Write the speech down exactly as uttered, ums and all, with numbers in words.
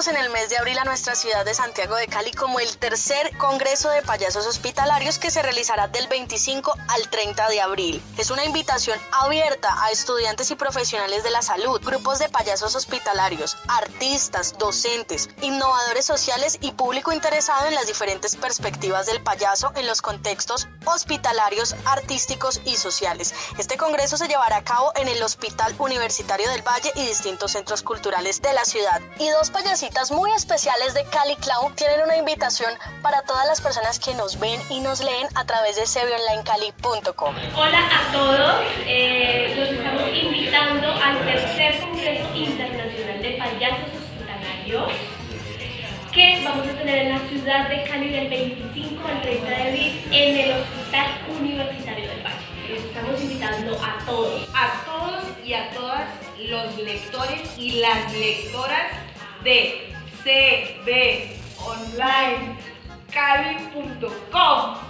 Recibimos en el mes de abril a nuestra ciudad de Santiago de Cali como el tercer Congreso de Payasos Hospitalarios, que se realizará del veinticinco al treinta de abril. Es una invitación abierta a estudiantes y profesionales de la salud, grupos de payasos hospitalarios, artistas, docentes, innovadores sociales y público interesado en las diferentes perspectivas del payaso en los contextos hospitalarios, artísticos y sociales. Este congreso se llevará a cabo en el Hospital Universitario del Valle y distintos centros culturales de la ciudad. Y dos payasitas muy especiales de Cali Clown tienen una invitación para todas las personas que nos ven y nos leen a través de c b o n line cali punto com. Hola a todos, eh, los estamos invitando al tercer Congreso Internacional de Payasos Hospitalarios que vamos a tener en la ciudad de Cali del veinticinco al treinta de abril en el Hospital Universitario del Valle. Los estamos invitando a todos, a todos y a todas los lectores y las lectoras de c b online cali punto com.